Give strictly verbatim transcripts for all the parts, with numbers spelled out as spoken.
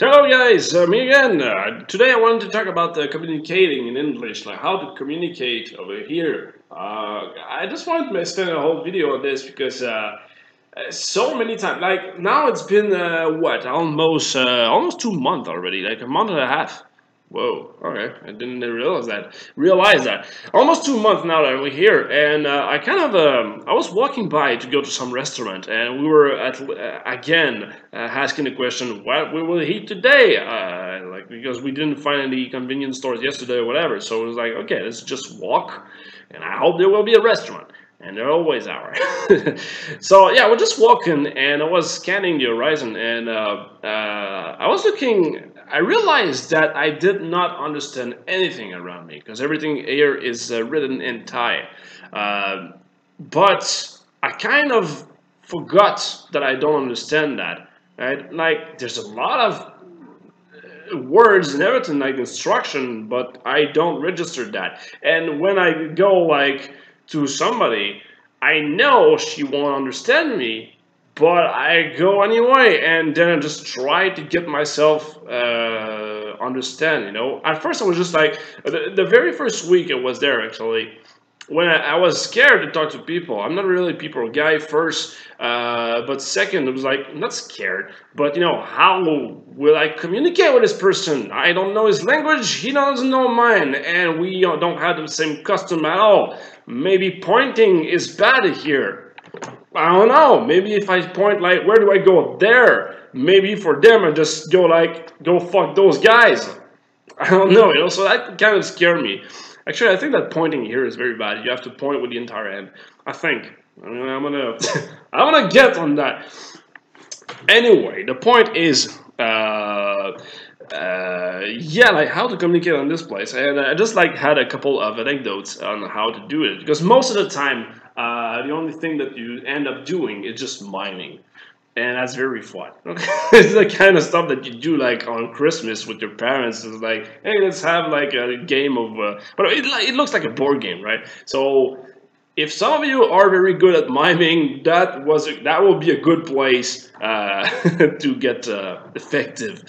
Hello guys, uh, me again. Uh, today I wanted to talk about the communicating in English, like how to communicate over here. Uh, I just wanted to spend a whole video on this because uh, so many times, like now it's been uh, what, almost uh, almost two months already, like a month and a half. Whoa, okay, I didn't realize that. Realize that. Almost two months now that we're here, and uh, I kind of, um, I was walking by to go to some restaurant, and we were, at, uh, again, uh, asking the question, what we will eat today? Uh, like, because we didn't find any convenience stores yesterday or whatever, so it was like, okay, let's just walk, and I hope there will be a restaurant. And there always are. So yeah, we're just walking, and I was scanning the horizon, and uh, uh, I was looking. I realized that I did not understand anything around me because everything here is uh, written in Thai. Uh, but I kind of forgot that I don't understand that. Right? Like there's a lot of words and everything, like instruction, but I don't register that. And when I go like to somebody, I know she won't understand me, but I go anyway, and then I just try to get myself uh, understand, you know. At first I was just like, the, the very first week I was there actually, when I, I was scared to talk to people. I'm not really a people guy first, uh, but second, it was like, I'm not scared, but you know, how will I communicate with this person? I don't know his language, he doesn't know mine, and we don't have the same custom at all. Maybe pointing is bad here. I don't know, maybe if I point like, where do I go there? Maybe for them I just go like, go fuck those guys. I don't know, you know, so that kind of scared me. Actually, I think that pointing here is very bad. You have to point with the entire hand. I think. I mean, I'm gonna, I'm gonna get on that. Anyway, the point is, uh, uh, yeah, like how to communicate on this place. And I just like had a couple of anecdotes on how to do it because most of the time, uh, the only thing that you end up doing is just miming. And that's very fun. It's the kind of stuff that you do like on Christmas with your parents. It's like, hey, let's have like a game of... Uh, but it, it looks like a board game, right? So if some of you are very good at miming, that was a, that will be a good place uh, to get uh, effective.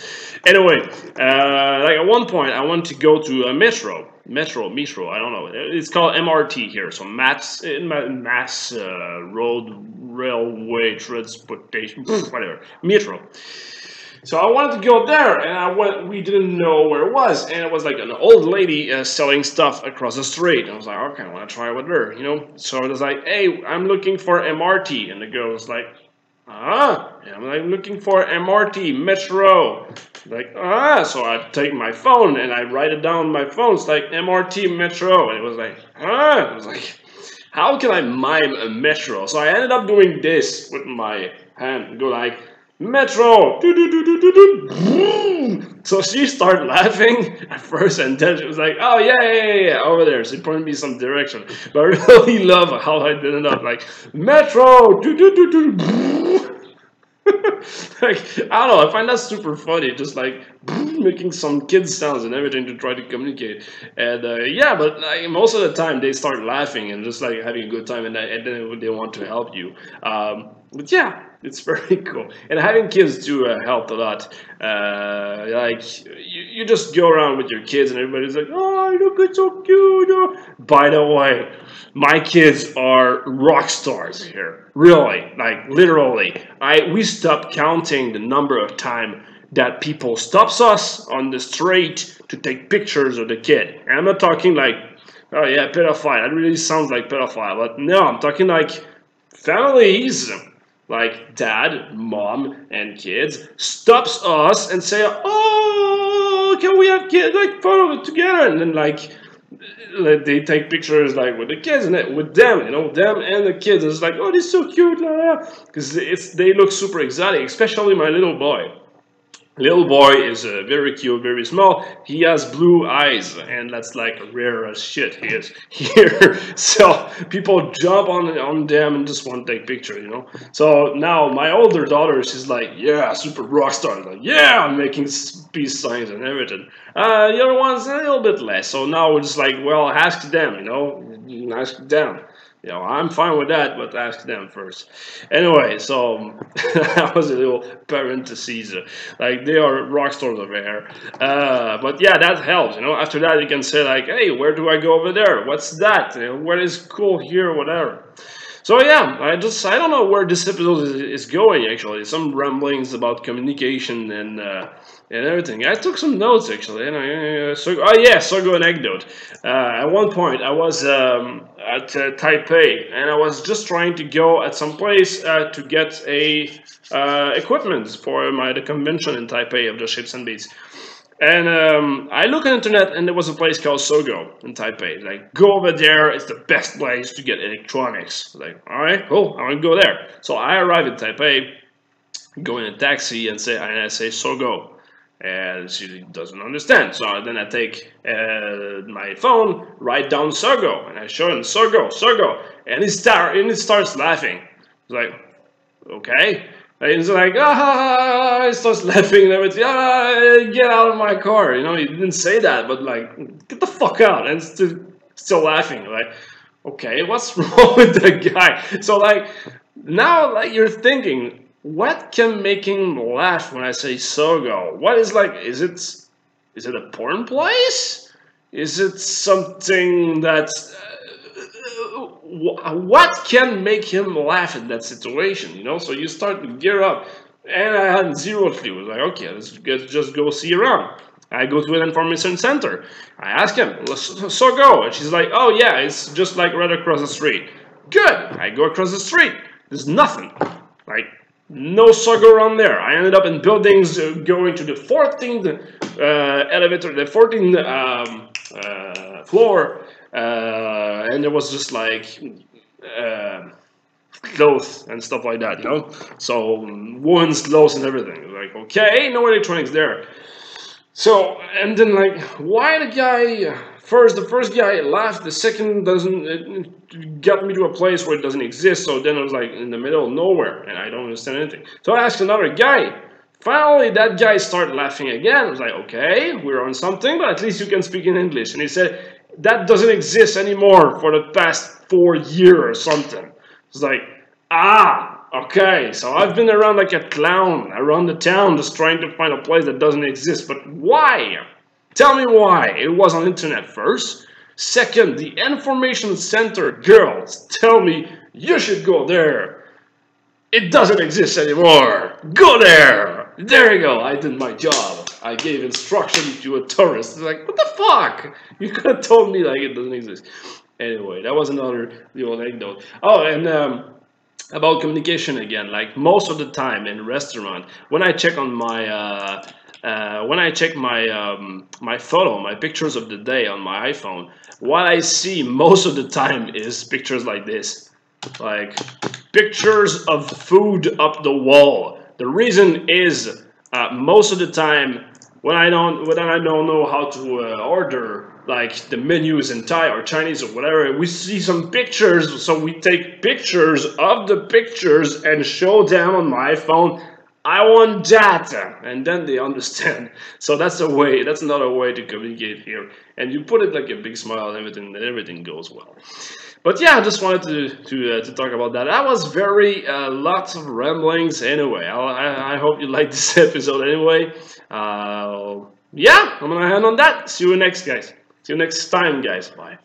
Anyway, uh, like at one point, I want to go to a metro. Metro, metro, I don't know. It's called M R T here, so mass, mass uh, road, railway, transportation, whatever, metro. So I wanted to go there, and I went, we didn't know where it was, and it was like an old lady uh, selling stuff across the street. And I was like, okay, I want to try with her, you know? So I was like, hey, I'm looking for M R T, and the girl was like, ah, and I'm like looking for M R T, metro. Like, ah, so I take my phone and I write it down on my phone. It's like M R T, metro. And it was like, ah, I was like, how can I mime a metro? So I ended up doing this with my hand. Go like, metro. So she started laughing at first, and then she was like, oh, yeah, yeah, yeah, over there. She pointed me some direction. But I really love how I ended up like, metro. Like, I don't know, I find that super funny, just like making some kid sounds and everything to try to communicate. And uh, yeah, but like, most of the time they start laughing and just like having a good time, and, and then they want to help you. Um, but yeah, it's very cool. And having kids do uh, help a lot. Uh, like you, you just go around with your kids and everybody's like, oh, look, it's so cute. Oh. By the way, my kids are rock stars here. Really, like literally. I we stopped counting the number of time that people stops us on the street to take pictures of the kid. And I'm not talking like, oh yeah, pedophile. That really sounds like pedophile. But no, I'm talking like families, like dad, mom, and kids, stops us and say, oh, can we have kids like photo together? And then like, they take pictures like with the kids and with them, you know, them and the kids. It's like, oh, this is so cute, because it's they look super exotic, especially my little boy. Little boy is uh, very cute, very small. He has blue eyes, and that's like rare as shit he is here. So people jump on on them and just want to take pictures, you know. So now my older daughter, she's like, yeah, super rock star. Like, yeah, I'm making peace signs and everything. Uh, the other one's a little bit less. So now we're just like, well, ask them, you know, ask them. You know, I'm fine with that, but ask them first. Anyway, so that was a little parenthesis. Like, they are rock stars over here. Uh, but yeah, that helps, you know. After that, you can say, like, hey, where do I go over there? What's that? You know, what is cool here? Whatever. So yeah, I just, I don't know where this episode is, is going, actually. Some ramblings about communication and uh, and everything. I took some notes, actually. And I, uh, so, oh yeah, Sogo anecdote. Uh, at one point, I was um, at uh, Taipei, and I was just trying to go at some place uh, to get a uh, equipment for my the convention in Taipei of the Ships and Beats. And um, I looked on the internet, and there was a place called Sogo in Taipei. Like, go over there, it's the best place to get electronics. Like, alright, cool, I want to go there. So I arrive in Taipei, go in a taxi, and, say, and I say, Sogo. And she doesn't understand. So then I take uh, my phone, write down Sogo, and I show him, Sogo, Sogo. And he, start, and he starts laughing. He's like, okay. And he's like, ah, he starts laughing and everything, ah, get out of my car, you know, he didn't say that, but like, get the fuck out, and still, still laughing, like, okay, what's wrong with that guy? So like, now like you're thinking, what can make him laugh when I say Sogo? What is like, is it, is it a porn place? Is it something that's... what can make him laugh in that situation, you know? So you start to gear up, and I had zero clue. Like, okay, let's just go see around. I go to an information center. I ask him, so go, and she's like, oh yeah, it's just like right across the street. Good. I go across the street. There's nothing. Like, no Sogo around there. I ended up in buildings uh, going to the fourteenth uh, elevator, the fourteenth um, uh, floor. Uh, and there was just like uh, clothes and stuff like that, you know? So, women's clothes and everything. Like, okay, no electronics there. So, and then like, why the guy, first, the first guy laughed, the second doesn't, it got me to a place where it doesn't exist, so then I was like in the middle of nowhere, and I don't understand anything. So I asked another guy. Finally, that guy started laughing again. I was like, okay, we're on something, but at least you can speak in English. And he said, that doesn't exist anymore for the past four years or something. It's like, ah, okay, so I've been around like a clown, around the town, just trying to find a place that doesn't exist. But why? Tell me why. It was on the internet first. Second, the information center girls tell me, you should go there. It doesn't exist anymore. Go there. There you go. I did my job. I gave instruction to a tourist. It's like, what the fuck? You could have told me like it doesn't exist. Anyway, that was another little anecdote. Oh, and um, about communication again. Like most of the time in restaurant, when I check on my uh, uh, when I check my um, my photo, my pictures of the day on my iPhone, what I see most of the time is pictures like this, like pictures of food up the wall. The reason is. Uh, most of the time, when I don't when I don't know how to uh, order, like the menus in Thai or Chinese or whatever, we see some pictures, so we take pictures of the pictures and show them on my phone. I want data, and then they understand. So that's a way. That's another way to communicate here, and you put it like a big smile, and everything, and everything goes well. But yeah, I just wanted to to, uh, to talk about that. That was very uh, lots of ramblings. Anyway, I, I, I hope you liked this episode. Anyway, uh, yeah, I'm gonna end on that. See you next, guys. See you next time, guys. Bye.